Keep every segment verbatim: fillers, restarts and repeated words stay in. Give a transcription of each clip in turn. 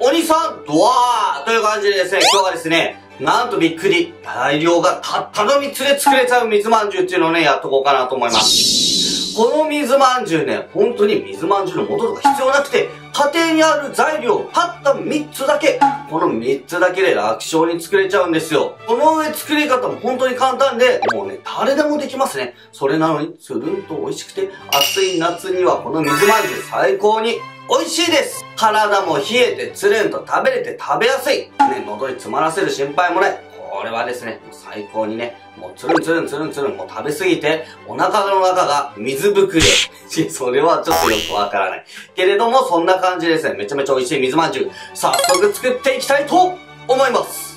鬼さんドワーという感じでですね、今日はですね、なんとびっくり、大量がたったのみっつで作れちゃう水まんじゅうっていうのをね、やっとこうかなと思います。この水まんじゅうね、本当に水まんじゅうの元とか必要なくて、家庭にある材料、たったみっつだけ、このみっつだけで楽勝に作れちゃうんですよ。この上作り方も本当に簡単で、もうね、誰でもできますね。それなのに、つるんと美味しくて、暑い夏にはこの水まんじゅう最高に美味しいです。体も冷えてつるんと食べれて食べやすい。ね、喉に詰まらせる心配もない。これはですね、もう最高にね、もうつるんつるんつるんつるん、もう食べすぎて、お腹の中が水ぶくれ。それはちょっとよくわからない。けれども、そんな感じですね、めちゃめちゃ美味しい水まんじゅう、早速作っていきたいと思います。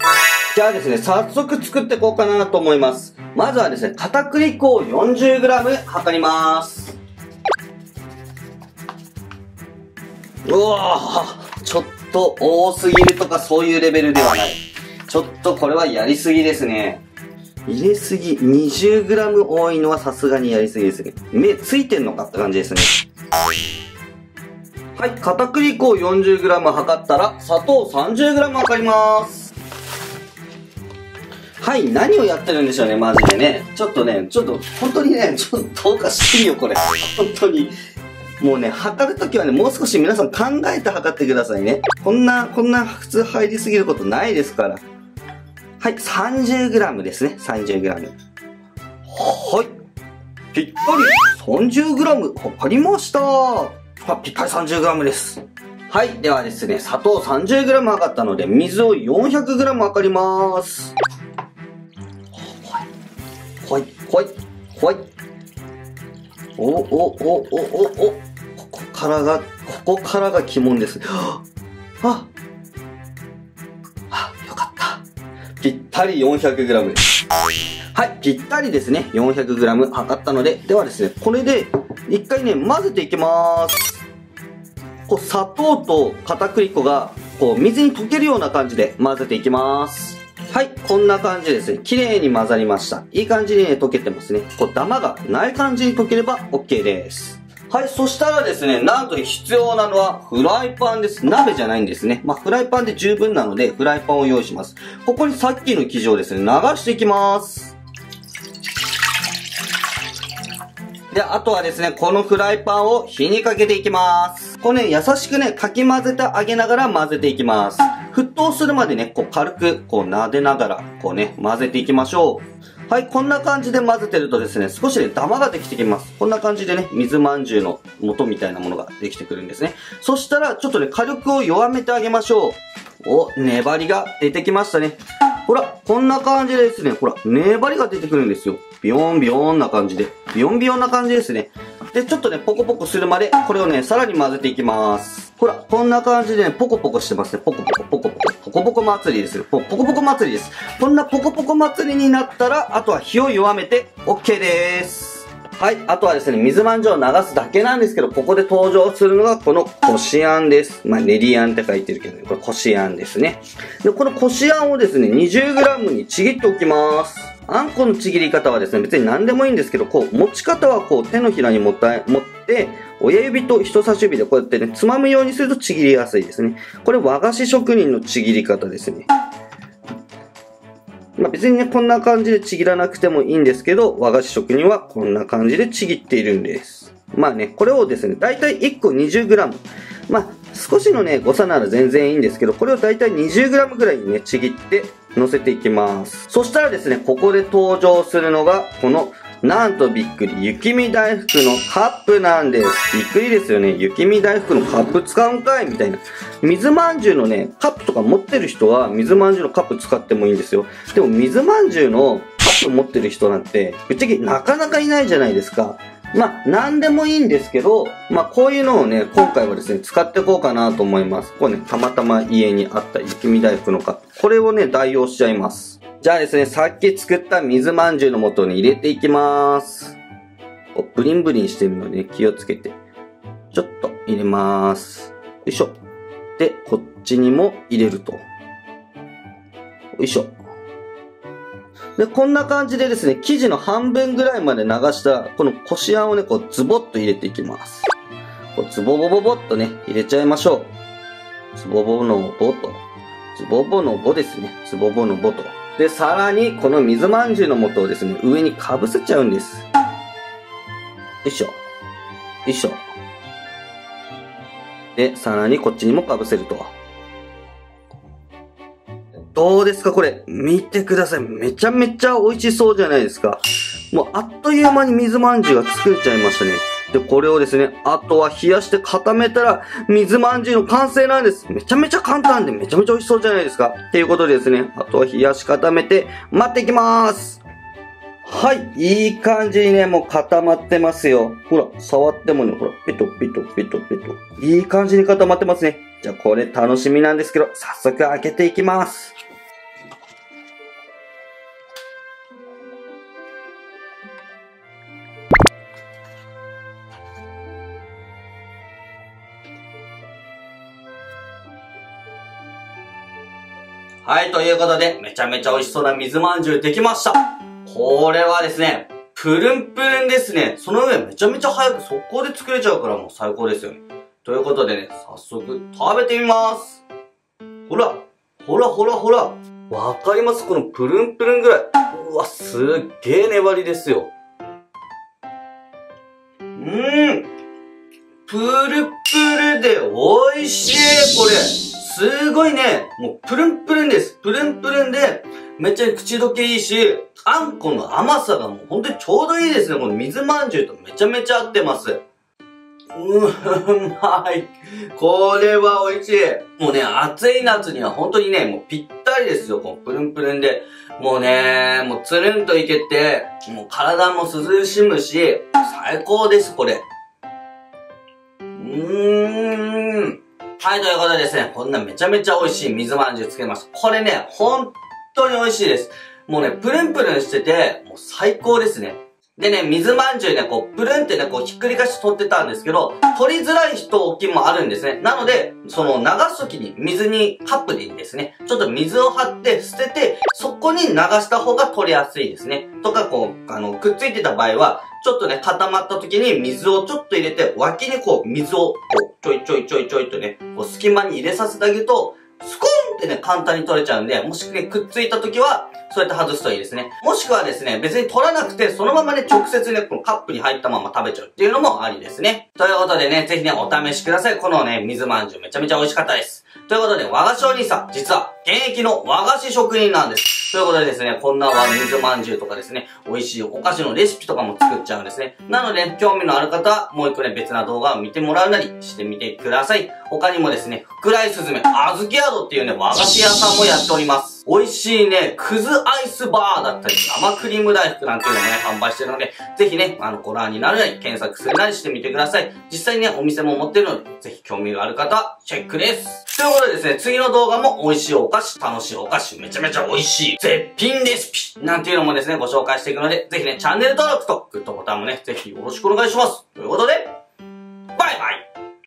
じゃあですね、早速作っていこうかなと思います。まずはですね、片栗粉を よんじゅうグラム 測ります。うわぁ、ちょっと多すぎるとかそういうレベルではない。ちょっとこれはやりすぎですね。入れすぎ、にじゅうグラム 多いのはさすがにやりすぎですね。目ついてんのかって感じですね。はい、片栗粉を よんじゅうグラム 測ったら、砂糖 さんじゅうグラム 測ります。はい、何をやってるんでしょうね、マジでね。ちょっとね、ちょっと、本当にね、ちょっとどうかしてるよ、これ。本当に。もうね、測るときはね、もう少し皆さん考えて測ってくださいね。こんな、こんな普通入りすぎることないですから。はい、さんじゅうグラム ですね、さんじゅうグラム。はい。ぴったり さんじゅうグラム 測りました。あ、ぴったり さんじゅうグラム です。はい、ではですね、砂糖 さんじゅうグラム 測ったので、水を よんひゃくグラム 測ります。ほい、ほい、ほい。お、お、お、お、お、お。ここからが、ここからが鬼門です。はあ、あ、よかった。ぴったり よんひゃくグラム です。はい、ぴったりですね。よんひゃくグラム 測ったので、ではですね、これで、一回ね、混ぜていきます。こう、砂糖と片栗粉が、こう、水に溶けるような感じで混ぜていきます。はい、こんな感じですね。綺麗に混ざりました。いい感じにね、溶けてますね。こう、ダマがない感じに溶ければ OK です。はい、そしたらですね、なんと必要なのはフライパンです。鍋じゃないんですね。まあ、フライパンで十分なので、フライパンを用意します。ここにさっきの生地をですね、流していきます。で、あとはですね、このフライパンを火にかけていきます。こうね、優しくね、かき混ぜてあげながら混ぜていきます。沸騰するまでね、こう軽く、こう撫でながら、こうね、混ぜていきましょう。はい、こんな感じで混ぜてるとですね、少しね、ダマができてきます。こんな感じでね、水まんじゅうの元みたいなものができてくるんですね。そしたら、ちょっとね、火力を弱めてあげましょう。お、粘りが出てきましたね。ほら、こんな感じでですね、ほら、粘りが出てくるんですよ。ビヨンビヨンな感じで。ビヨンビヨンな感じですね。で、ちょっとね、ポコポコするまで、これをね、さらに混ぜていきます。ほら、こんな感じでね、ポコポコしてますね。ポコポコ、ポコポコ、ポコポコ祭りですよ。ポコポコ祭りです。こんなポコポコ祭りになったら、あとは火を弱めて、OK でーす。はい、あとはですね、水まんじゅうを流すだけなんですけど、ここで登場するのが、このこしあんです。まあ、練りあんって書いてるけどね、これこしあんですね。で、このこしあんをですね、にじゅうグラム にちぎっておきます。あんこのちぎり方はですね、別に何でもいいんですけど、こう、持ち方はこう、手のひらに持って、持って、親指と人差し指でこうやってね、つまむようにするとちぎりやすいですね。これ和菓子職人のちぎり方ですね。まあ別にね、こんな感じでちぎらなくてもいいんですけど、和菓子職人はこんな感じでちぎっているんです。まあね、これをですね、だいたいいっこ にじゅうグラム。まあ、少しのね、誤差なら全然いいんですけど、これをだいたい にじゅうグラム ぐらいにね、ちぎって、乗せていきます。そしたらですね、ここで登場するのが、この、なんとびっくり、雪見大福のカップなんです。びっくりですよね。雪見大福のカップ使うんかいみたいな。水まんじゅうのね、カップとか持ってる人は、水まんじゅうのカップ使ってもいいんですよ。でも、水まんじゅうのカップ持ってる人なんて、ぶっちゃけなかなかいないじゃないですか。まあ、なんでもいいんですけど、まあ、こういうのをね、今回はですね、使っていこうかなと思います。これね、たまたま家にあった雪見大福のカップ。これをね、代用しちゃいます。じゃあですね、さっき作った水まんじゅうの素に入れていきます。こう、ブリンブリンしてるので、ね、気をつけて。ちょっと入れます。よいしょ。で、こっちにも入れると。よいしょ。で、こんな感じでですね、生地の半分ぐらいまで流した、このこしあんをね、こう、ズボッと入れていきます。こう、ズボボボボッとね、入れちゃいましょつぼぼのぼと、つぼぼのぼですね。つぼぼのぼと。で、さらに、この水まんじゅうの素をですね、上にかぶせちゃうんです。よいしょ。よいしょ。で、さらにこっちにもかぶせると。どうですかこれ。見てください。めちゃめちゃ美味しそうじゃないですか。もうあっという間に水まんじゅうが作れちゃいましたね。で、これをですね、あとは冷やして固めたら、水まんじゅうの完成なんです。めちゃめちゃ簡単で、めちゃめちゃ美味しそうじゃないですか。っていうことでですね、あとは冷やし固めて、待っていきまーす。はい、いい感じにね、もう固まってますよ。ほら、触ってもね、ほら、ペトペトペトペト。いい感じに固まってますね。じゃあ、これ楽しみなんですけど、早速開けていきます。はい、ということで、めちゃめちゃ美味しそうな水まんじゅうできました。これはですね、プルンプルンですね。その上めちゃめちゃ早く速攻で作れちゃうからもう最高ですよね。ということでね、早速食べてみます。ほら、ほらほらほら。わかりますこのプルンプルンぐらい。うわ、すっげー粘りですよ。うーん。プルプルで美味しい、これ。すごいね、もうプルンプルンです。プルンプルンで、めっちゃ口どけいいし、あんこの甘さがもうほんとにちょうどいいですね。この水まんじゅうとめちゃめちゃ合ってます。うまい。これは美味しい。もうね、暑い夏にはほんとにね、もうぴったりですよ。このプルンプルンで。もうね、もうつるんといけて、もう体も涼しむし、最高です、これ。うーん。はい、ということでですね、こんなめちゃめちゃ美味しい水まんじゅう作りました。これね、本当に美味しいです。もうね、プルンプルンしてて、もう最高ですね。でね、水まんじゅうね、こう、プルンってね、こう、ひっくり返して取ってたんですけど、取りづらい時もあるんですね。なので、その、流す時に、水に、カップにですね、ちょっと水を張って捨てて、そこに流した方が取りやすいですね。とか、こう、あの、くっついてた場合は、ちょっとね、固まった時に水をちょっと入れて、脇にこう、水を、こう、ちょいちょいちょいちょいとね、こう、隙間に入れさせてあげると、スコーンってね、簡単に取れちゃうんで、もしね、くっついた時は、そうやって外すといいですね。もしくはですね、別に取らなくて、そのままね、直接ね、このカップに入ったまま食べちゃうっていうのもありですね。ということでね、ぜひね、お試しください。このね、水まんじゅうめちゃめちゃ美味しかったです。ということで、和菓子お兄さん、実は、現役の和菓子職人なんです。ということでですね、こんな水まんじゅうとかですね、美味しいお菓子のレシピとかも作っちゃうんですね。なので、ね、興味のある方は、もう一個ね、別な動画を見てもらうなりしてみてください。他にもですね、ふくらいすずめ、あずきやどっていうね、和菓子屋さんもやっております。美味しいね、くずアイスバーだったり、生クリーム大福なんていうのもね、販売してるので、ぜひね、あの、ご覧になるなり、検索するなりしてみてください。実際にね、お店も持ってるので、ぜひ興味がある方は、チェックです。ということでですね、次の動画も美味しいお菓子、楽しいお菓子、めちゃめちゃ美味しい、絶品レシピなんていうのもですね、ご紹介していくので、ぜひね、チャンネル登録とグッドボタンもね、ぜひよろしくお願いします。ということで、